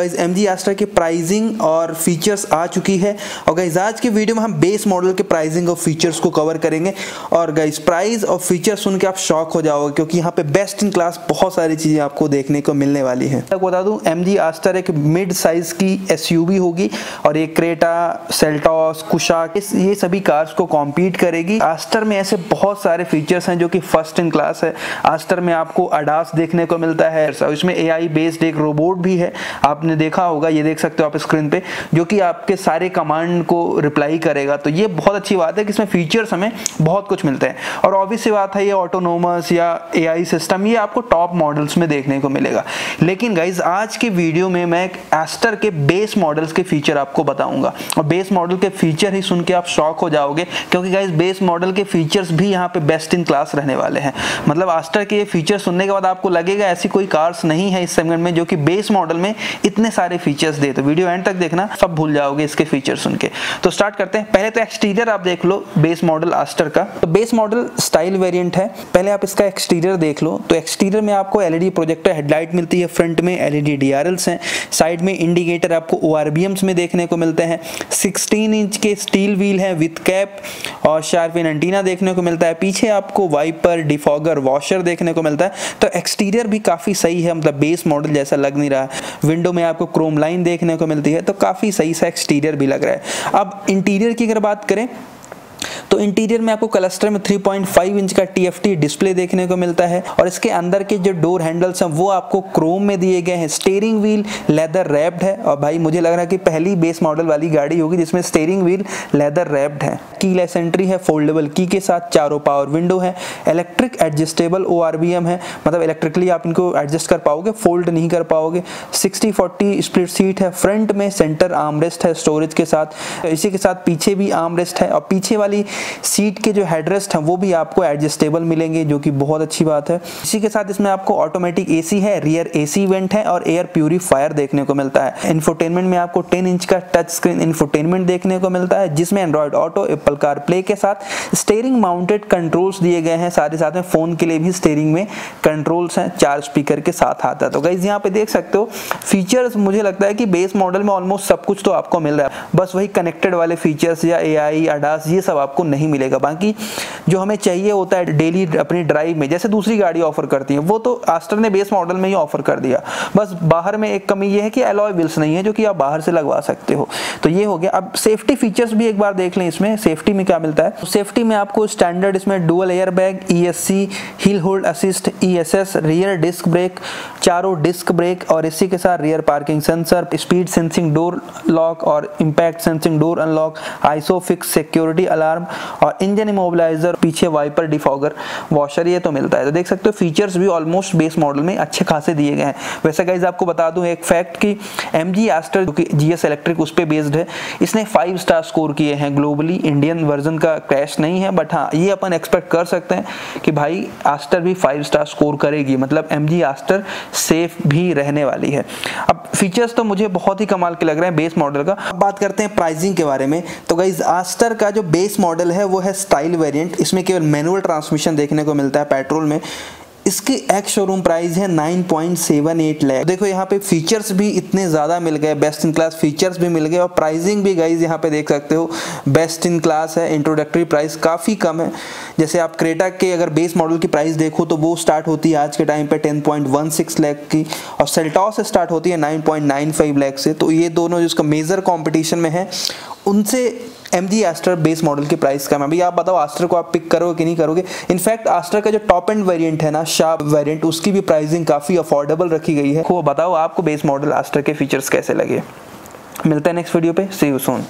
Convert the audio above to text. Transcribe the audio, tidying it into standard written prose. Guys MG Astra के pricing और features आ चुकी है और गाइज आज के वीडियो में हम बेस मॉडल के प्राइसिंग और फीचर्स को कवर करेंगे। और गाइज प्राइस और फीचर्स सुन के आप शॉक हो जाओगे क्योंकि यहाँ पे बेस्ट इन क्लास बहुत सारी चीज़ें आपको देखने को मिलने वाली है। आपको बता दूँ MG Astra एक मिड साइज की SUV होगी और ये क्रेटा, सेल्टॉस, कुशाक ये सभी कार्स को कॉम्पीट करेगी। आस्टर में ऐसे बहुत सारे फीचर्स हैं जो कि फर्स्ट इन क्लास है। आस्टर में आपको अडास देखने को मिलता है, इसमें AI बेस्ड एक रोबोट भी है, आप ने देखा होगा, ये देख सकते हो आप स्क्रीन पे, जो कि आपके सारे कमांड को रिप्लाई करेगा। तो ये बहुत अच्छी बात है कि इसमें फीचर्स हमें बहुत कुछ मिलते हैं। और ऑब्वियस बात है ये ऑटोनोमस या AI सिस्टम ये आपको टॉप मॉडल्स में देखने को मिलेगा। लेकिन गाइज आज के वीडियो में मैं एस्टर के बेस मॉडल्स के फीचर आपको बताऊंगा और बेस मॉडल के फीचर ही सुन के आप शॉक हो जाओगे क्योंकि गाइज बेस मॉडल के फीचर्स भी यहाँ पे बेस्ट इन क्लास रहने वाले हैं। मतलब एस्टर के ये फीचर सुनने के बाद आपको लगेगा ऐसी कोई कार्स नहीं है इस सेगमेंट में जो कि बेस मॉडल में इतने सारे फीचर्स दे। तो वीडियो एंड तक देखना, सब भूल जाओगे इसके फीचर सुन के। तो स्टार्ट करते हैं। पहले तो एक्सटीरियर आप देख लो बेस मॉडल आस्टर का। तो बेस मॉडल स्टाइल वेरिएंट है, पहले आप इसका एक्सटीरियर देख लो। तो एक्सटीरियर में आपको LED प्रोजेक्टर हेडलाइट मिलती है, फ्रंट में LED DRLs हैं, साइड में इंडिकेटर आपको ORBMs में देखने को मिलते हैं, 16 इंच के स्टील व्हील है विथ कैप और शार्प इन एंटीना देखने को मिलता है, पीछे आपको वाइपर, डिफॉगर, वॉशर देखने को मिलता है। तो एक्सटीरियर भी काफी सही है, मतलब बेस मॉडल जैसा लग नहीं रहा। विंडो में आपको क्रोम लाइन देखने को मिलती है, तो काफी सही सा एक्सटीरियर भी लग रहा है। अब इंटीरियर की अगर बात करें तो इंटीरियर में आपको क्लस्टर में 3.5 इंच का TFT डिस्प्ले देखने को मिलता है और इसके अंदर के जो डोर हैंडल्स हैं वो आपको क्रोम में दिए गए हैं। स्टीयरिंग व्हील लेदर रैप्ड है और भाई मुझे लग रहा है कि पहली बेस मॉडल वाली गाड़ी होगी जिसमें स्टीयरिंग व्हील लेदर रैप्ड है। कीलेस एंट्री है फोल्डेबल की के साथ, चारों पावर विंडो है, इलेक्ट्रिक एडजस्टेबल ORBM है, मतलब इलेक्ट्रिकली आप इनको एडजस्ट कर पाओगे, फोल्ड नहीं कर पाओगे। 60/40 स्प्लिट सीट है, फ्रंट में सेंटर आर्मरेस्ट है स्टोरेज के साथ, इसी के साथ पीछे भी आर्मरेस्ट है और पीछे वाली सीट के जो हेडरेस्ट हैं वो भी आपको एडजस्टेबल मिलेंगे जो कि बहुत अच्छी बात है। इसी के साथ इसमें आपको ऑटोमेटिक AC है, रियर AC वेंट है और एयर प्यूरीफायर देखने को मिलता है। इंफोटेनमेंट में आपको 10 इंच का टच स्क्रीन इंफोटेनमेंट देखने को मिलता है जिसमें Android auto, Apple car play के साथ स्टीयरिंग माउंटेड कंट्रोल्स दिए गए हैं, साथ ही साथ में फोन के लिए भी स्टीयरिंग में कंट्रोल्स हैं, 4 स्पीकर के साथ आता है। तो गाइस यहाँ पे देख सकते हो फीचर्स, मुझे लगता है कि बेस मॉडल में ऑलमोस्ट सब कुछ तो आपको मिल रहा है, बस वही कनेक्टेड वाले फीचर्स या AI ADAS ये सब आपको नहीं मिलेगा। बाकी जो हमें चाहिए होता है डेली अपनी ड्राइव में, जैसे दूसरी गाड़ी ऑफर करती है, वो तो आस्टर ने बेस मॉडल में ही ऑफर कर दिया। बस बाहर में एक कमी ये है कि एलॉय व्हील्स नहीं है जो कि आप बाहर से लगवा सकते हो। तो ये हो गया। अब सेफ्टी फीचर्स भी एक बार देख लें इसमें सेफ्टी में क्या मिलता है। सेफ्टी में आपको स्टैंडर्ड इसमें dual airbag, ESC, hill hold assist, ESS, rear disc brake, चारों डिस्क ब्रेक और इसी के साथ rear parking sensor, speed sensing door lock और impact sensing door unlock, ISOFIX security alarm और इंजन इमोबिलाइजर, पीछे वाइपर, डिफॉगर, वॉशर ये तो मिलता है। तो देख सकते हो फीचर्स भी ऑलमोस्ट बेस मॉडल में अच्छे खासे दिए गए हैं। वैसे गाइज आपको बता दूं एक फैक्ट कि MG Astor जो कि GS इलेक्ट्रिक उस पर बेस्ड है, इसने 5 स्टार स्कोर किए हैं ग्लोबली। इंडियन वर्जन का क्रैश नहीं है, बट हाँ ये अपन एक्सपेक्ट कर सकते हैं कि भाई आस्टर भी 5 स्टार स्कोर करेगी, मतलब MG Astor सेफ भी रहने वाली है। अब फीचर्स तो मुझे बहुत ही कमाल के लग रहे हैं बेस मॉडल का। अब बात करते हैं प्राइसिंग के बारे में। तो गाइज आस्टर का जो बेस मॉडल है वो है स्टाइल वेरिएंट, इसमें केवल मैनुअल ट्रांसमिशन देखने को मिलता है पेट्रोल में। इसकी एक्स शोरूम प्राइस है 9.78 लाख। देखो यहाँ पे फीचर्स भी इतने ज़्यादा मिल गए, बेस्ट इन क्लास फीचर्स भी मिल गए और प्राइसिंग भी गाइज यहाँ पे देख सकते हो बेस्ट इन क्लास है। इंट्रोडक्टरी प्राइस काफ़ी कम है, जैसे आप क्रेटा के अगर बेस मॉडल की प्राइस देखो तो वो स्टार्ट होती है आज के टाइम पे 10.16 लाख की और सेल्टॉस से स्टार्ट होती है 9.95 लाख से। तो ये दोनों जिसका मेजर कॉम्पिटिशन में है, उनसे MG Astor बेस मॉडल की प्राइस कम है। अभी आप बताओ आस्टर को आप पिक करोगे कि नहीं करोगे। इनफैक्ट आस्टर का जो टॉप एंड वेरिएंट है ना, शार्प वेरिएंट, उसकी भी प्राइसिंग काफ़ी अफोर्डेबल रखी गई है। वो बताओ आपको बेस मॉडल आस्टर के फीचर्स कैसे लगे। मिलते हैं नेक्स्ट वीडियो पे, सी यू सून।